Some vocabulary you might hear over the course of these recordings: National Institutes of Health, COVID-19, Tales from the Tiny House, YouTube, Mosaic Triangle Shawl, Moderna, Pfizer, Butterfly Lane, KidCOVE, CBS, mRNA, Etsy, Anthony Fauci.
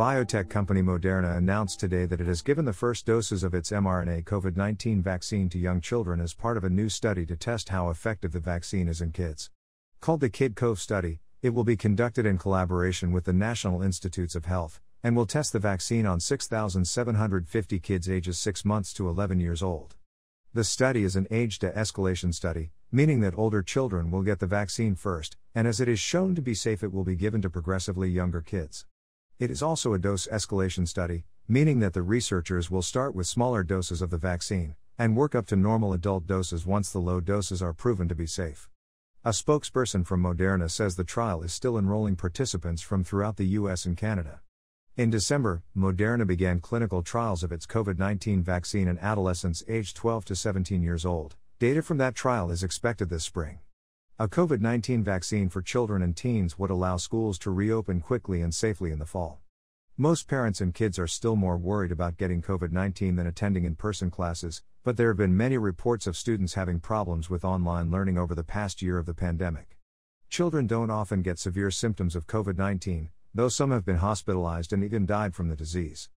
Biotech company Moderna announced today that it has given the first doses of its mRNA COVID-19 vaccine to young children as part of a new study to test how effective the vaccine is in kids. Called the KidCOVE study, it will be conducted in collaboration with the National Institutes of Health, and will test the vaccine on 6,750 kids ages 6 months to 11 years old. The study is an age de-escalation study, meaning that older children will get the vaccine first, and as it is shown to be safe, it will be given to progressively younger kids. It is also a dose escalation study, meaning that the researchers will start with smaller doses of the vaccine, and work up to normal adult doses once the low doses are proven to be safe. A spokesperson from Moderna says the trial is still enrolling participants from throughout the US and Canada. In December, Moderna began clinical trials of its COVID-19 vaccine in adolescents aged 12 to 17 years old. Data from that trial is expected this spring. A COVID-19 vaccine for children and teens would allow schools to reopen quickly and safely in the fall. Most parents and kids are still more worried about getting COVID-19 than attending in-person classes, but there have been many reports of students having problems with online learning over the past year of the pandemic. Children don't often get severe symptoms of COVID-19, though some have been hospitalized and even died from the disease.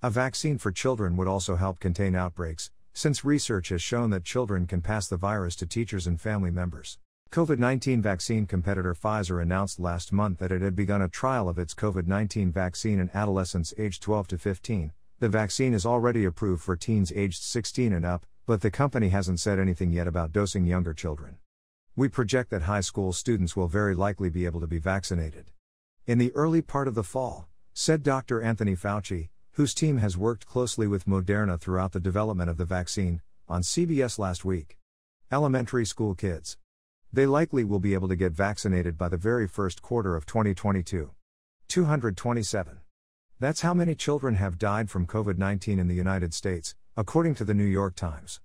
A vaccine for children would also help contain outbreaks, since research has shown that children can pass the virus to teachers and family members. COVID-19 vaccine competitor Pfizer announced last month that it had begun a trial of its COVID-19 vaccine in adolescents aged 12 to 15. The vaccine is already approved for teens aged 16 and up, but the company hasn't said anything yet about dosing younger children. We project that high school students will very likely be able to be vaccinated in the early part of the fall, said Dr. Anthony Fauci, whose team has worked closely with Moderna throughout the development of the vaccine, on CBS last week. Elementary school kids. They likely will be able to get vaccinated by the very first quarter of 2022. 227. That's how many children have died from COVID-19 in the United States, according to the New York Times.